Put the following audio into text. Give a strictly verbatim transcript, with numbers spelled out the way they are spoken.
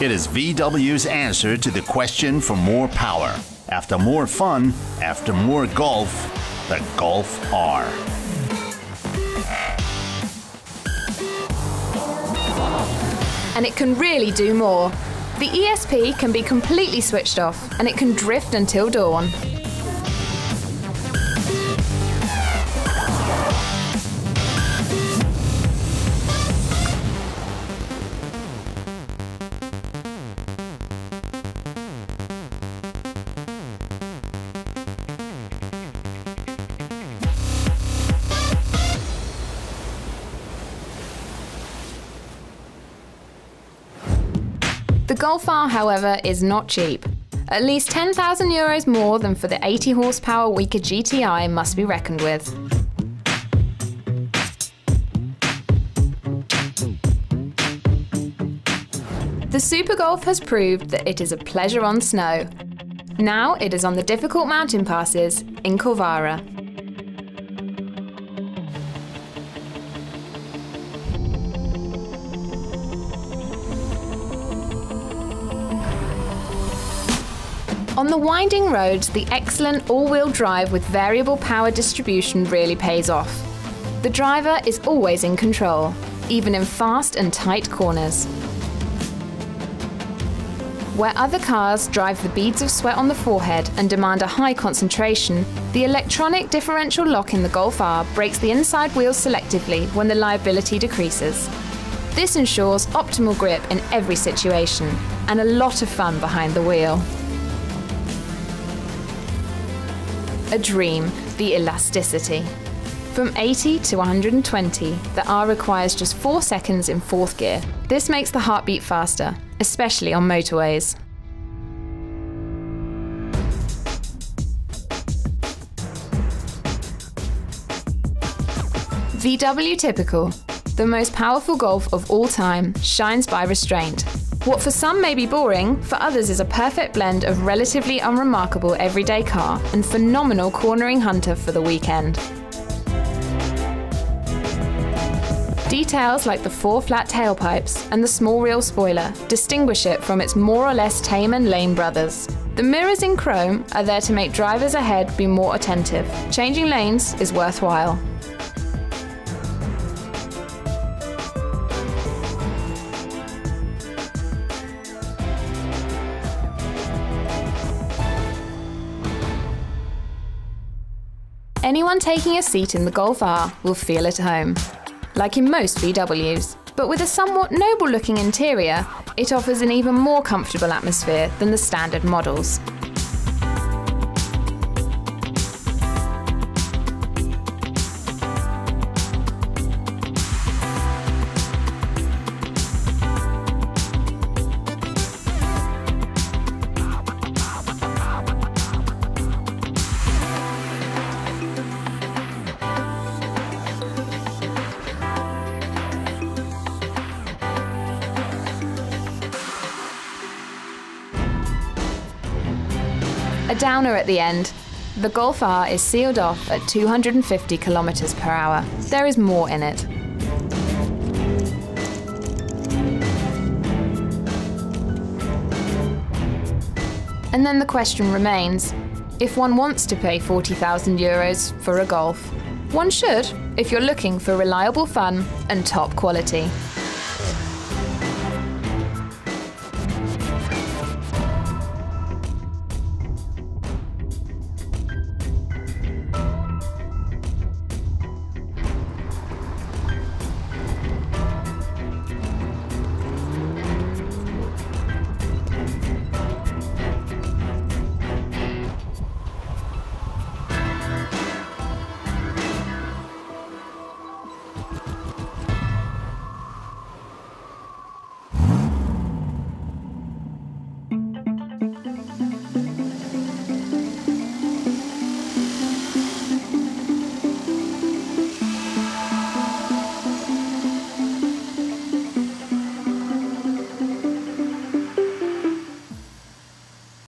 It is V W's answer to the question for more power. After more fun, after more golf, the Golf R. And it can really do more. The E S P can be completely switched off and it can drift until dawn. The Golf R, however, is not cheap. At least ten thousand euros more than for the eighty horsepower weaker G T I must be reckoned with. The Super Golf has proved that it is a pleasure on snow. Now it is on the difficult mountain passes in Corvara. On the winding roads, the excellent all-wheel drive with variable power distribution really pays off. The driver is always in control, even in fast and tight corners. Where other cars drive the beads of sweat on the forehead and demand a high concentration, the electronic differential lock in the Golf R breaks the inside wheels selectively when the liability decreases. This ensures optimal grip in every situation and a lot of fun behind the wheel. A dream, the elasticity. From eighty to one hundred twenty, the R requires just four seconds in fourth gear. This makes the heartbeat faster, especially on motorways. V W typical. The most powerful Golf of all time shines by restraint. What for some may be boring, for others is a perfect blend of relatively unremarkable everyday car and phenomenal cornering hunter for the weekend. Details like the four flat tailpipes and the small reel spoiler distinguish it from its more or less tame and lame brothers. The mirrors in chrome are there to make drivers ahead be more attentive. Changing lanes is worthwhile. Anyone taking a seat in the Golf R will feel at home, like in most V Ws. But with a somewhat noble-looking interior, it offers an even more comfortable atmosphere than the standard models. A downer at the end. The Golf R is sealed off at two hundred fifty kilometers per hour. There is more in it. And then the question remains, if one wants to pay forty thousand euros for a Golf, one should if you're looking for reliable fun and top quality.